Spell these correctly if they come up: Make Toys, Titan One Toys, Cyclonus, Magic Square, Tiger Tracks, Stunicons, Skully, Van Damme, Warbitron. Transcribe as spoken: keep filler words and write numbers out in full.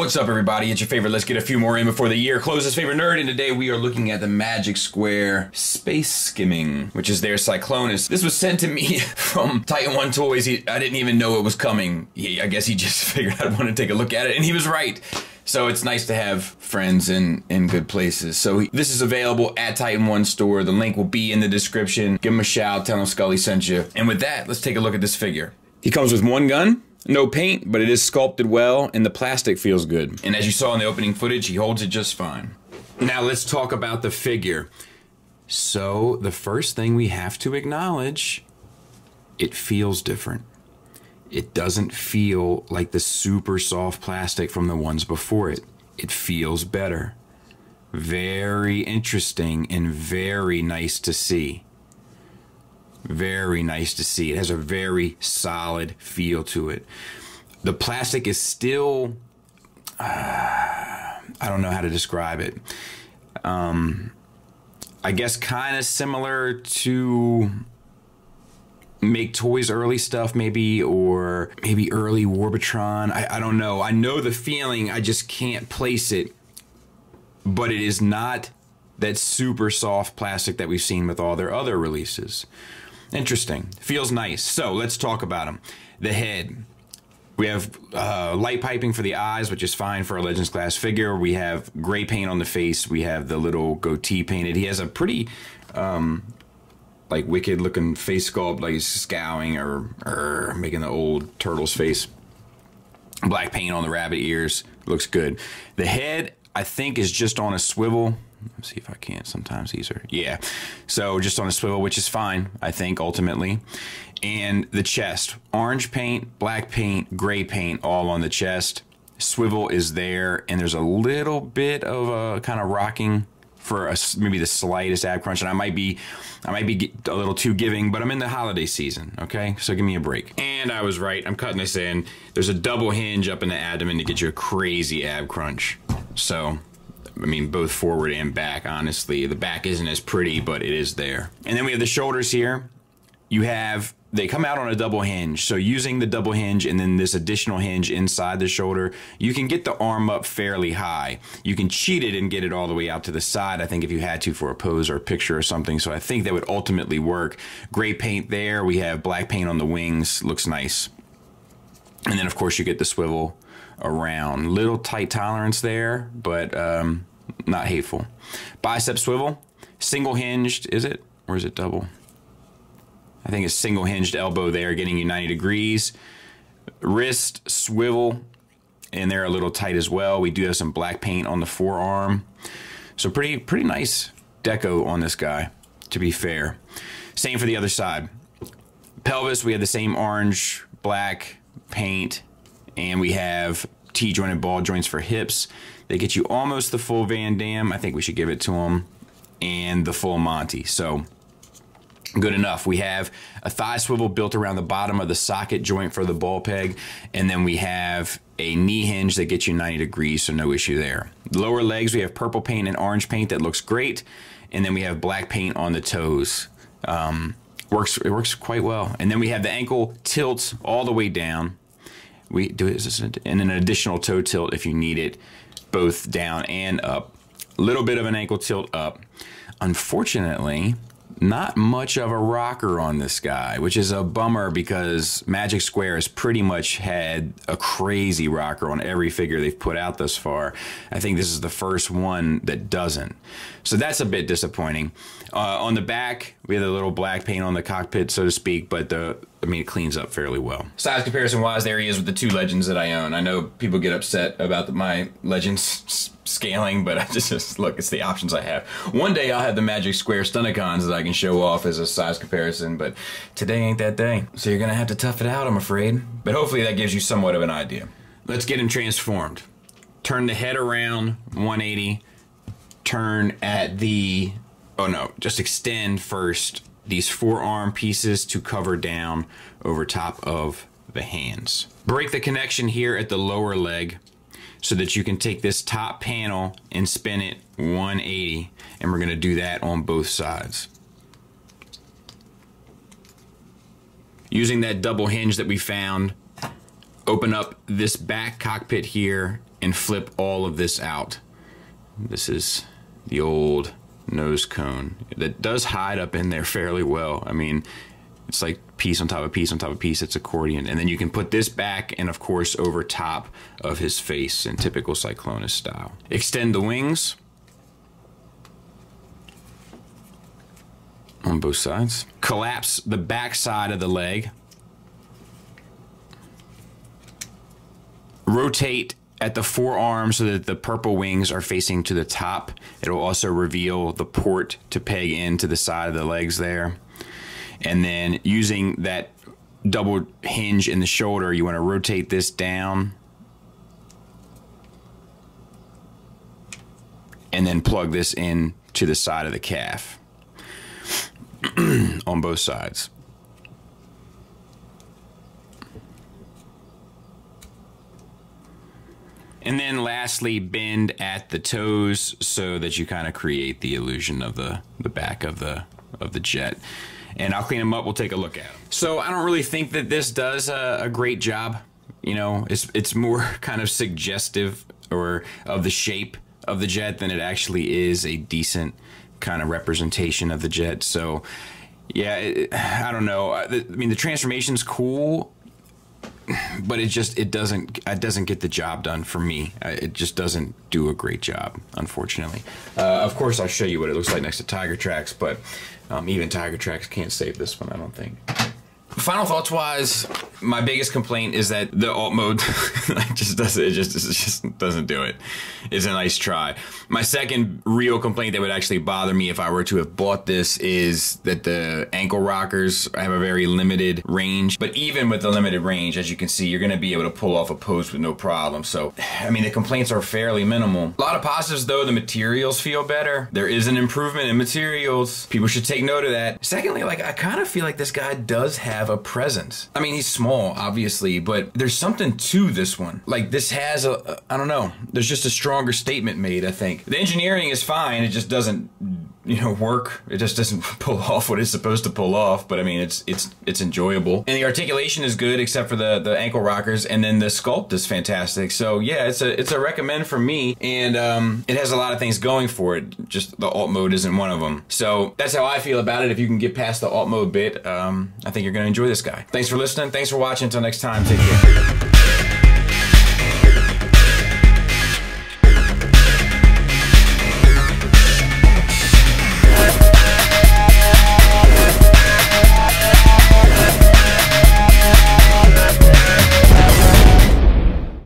What's up, everybody? It's your favorite. Let's get a few more in before the year closes. Favorite nerd, and today we are looking at the Magic Square Space Skimming, which is their Cyclonus. This was sent to me from Titan One Toys. He, I didn't even know it was coming. He, I guess he just figured I'd want to take a look at it, and he was right. So it's nice to have friends in, in good places. So this is available at Titan One Store. The link will be in the description. Give him a shout. Tell him Scully sent you. And with that, let's take a look at this figure. He comes with one gun, no paint, but it is sculpted well and the plastic feels good. And as you saw in the opening footage, he holds it just fine. Now let's talk about the figure. So the first thing we have to acknowledge, it feels different. It doesn't feel like the super soft plastic from the ones before it. It feels better. Very interesting and very nice to see. Very nice to see. It has a very solid feel to it. The plastic is still, uh, I don't know how to describe it. Um, I guess kind of similar to Make Toys early stuff, maybe, or maybe early Warbitron. I, I don't know. I know the feeling. I just can't place it. But it is not that super soft plastic that we've seen with all their other releases. Interesting. Feels nice. So let's talk about them. The head. We have uh, light piping for the eyes, which is fine for a Legends class figure. We have gray paint on the face. We have the little goatee painted. He has a pretty um, like wicked looking face sculpt, like he's scowling or, or making the old turtle's face. Black paint on the rabbit ears. Looks good. The head, I think, is just on a swivel. Let's see if I can't. Sometimes these are, yeah. So just on a swivel, which is fine, I think, ultimately. And the chest, orange paint, black paint, gray paint, all on the chest. Swivel is there, and there's a little bit of a kind of rocking for a, maybe the slightest ab crunch. And I might be, I might be a little too giving, but I'm in the holiday season, okay? So give me a break. And I was right. I'm cutting this in. There's a double hinge up in the abdomen to get you a crazy ab crunch. So, I mean, both forward and back, honestly. The back isn't as pretty, but it is there. And then we have the shoulders here. You have, they come out on a double hinge. So using the double hinge and then this additional hinge inside the shoulder, you can get the arm up fairly high. You can cheat it and get it all the way out to the side, I think, if you had to for a pose or a picture or something. So I think that would ultimately work. Gray paint there. We have black paint on the wings. Looks nice. And then, of course, you get the swivel around. Little tight tolerance there, but um, not hateful. Bicep swivel, single hinged, is it? Or is it double? I think it's single hinged elbow there, getting you ninety degrees. Wrist swivel, and they're a little tight as well. We do have some black paint on the forearm. So pretty, pretty nice deco on this guy, to be fair. Same for the other side. Pelvis, we have the same orange, black paint, and we have T-joint and ball joints for hips. They get you almost the full Van Damme. I think we should give it to him. And the full Monty. So good enough. We have a thigh swivel built around the bottom of the socket joint for the ball peg. And then we have a knee hinge that gets you ninety degrees, so no issue there. Lower legs, we have purple paint and orange paint that looks great. And then we have black paint on the toes. Um, works, it works quite well. And then we have the ankle tilts all the way down. We do it in an additional toe tilt if you need it, both down and up. A little bit of an ankle tilt up. Unfortunately, not much of a rocker on this guy, which is a bummer because Magic Square has pretty much had a crazy rocker on every figure they've put out thus far. I think this is the first one that doesn't. So that's a bit disappointing. Uh, on the back, we have a little black paint on the cockpit, so to speak, but the I mean, it cleans up fairly well. Size comparison-wise, there he is with the two Legends that I own. I know people get upset about the, my Legends scaling, but I just, just, look, it's the options I have. One day I'll have the Magic Square Stunicons that I can show off as a size comparison, but today ain't that day. So you're gonna have to tough it out, I'm afraid. But hopefully that gives you somewhat of an idea. Let's get him transformed. Turn the head around one eighty. Turn at the, oh no, just extend first these forearm pieces to cover down over top of the hands. Break the connection here at the lower leg so that you can take this top panel and spin it one eighty, and we're gonna do that on both sides. Using that double hinge that we found, open up this back cockpit here and flip all of this out. This is the old nose cone that does hide up in there fairly well. I mean, it's like piece on top of piece on top of piece. It's accordion. And then you can put this back and, of course, over top of his face in typical Cyclonus style. Extend the wings on both sides. Collapse the back side of the leg. Rotate at the forearm so that the purple wings are facing to the top. It'll also reveal the port to peg into the side of the legs there. And then using that double hinge in the shoulder, you want to rotate this down and then plug this in to the side of the calf on both sides. And then lastly, bend at the toes so that you kind of create the illusion of the, the back of the, of the jet. And I'll clean them up. We'll take a look at them. So I don't really think that this does a, a great job. You know, it's, it's more kind of suggestive or of the shape of the jet than it actually is a decent kind of representation of the jet. So, yeah, it, I don't know. I, I mean, the transformation's cool, but it just it doesn't it doesn't get the job done for me. It just doesn't do a great job, unfortunately. Uh, of course, I'll show you what it looks like next to Tiger Tracks, but um, even Tiger Tracks can't save this one, I don't think. Final thoughts wise, my biggest complaint is that the alt mode just doesn't it just it just doesn't do it. It's a nice try. My second real complaint that would actually bother me if I were to have bought this is that the ankle rockers have a very limited range. But even with the limited range, as you can see, you're going to be able to pull off a pose with no problem. So, I mean, the complaints are fairly minimal. A lot of positives though, the materials feel better. There is an improvement in materials. People should take note of that. Secondly, like I kind of feel like this guy does have Have a presence. I mean, he's small, obviously, but there's something to this one. Like this has a, a, I don't know, there's just a stronger statement made, I think. The engineering is fine, it just doesn't, you know, work. It just doesn't pull off what it's supposed to pull off, but I mean, it's it's it's enjoyable. And the articulation is good, except for the, the ankle rockers, and then the sculpt is fantastic. So yeah, it's a, it's a recommend for me, and um, it has a lot of things going for it, just the alt mode isn't one of them. So that's how I feel about it. If you can get past the alt mode bit, um, I think you're gonna enjoy this guy. Thanks for listening. Thanks for watching. Until next time, take care.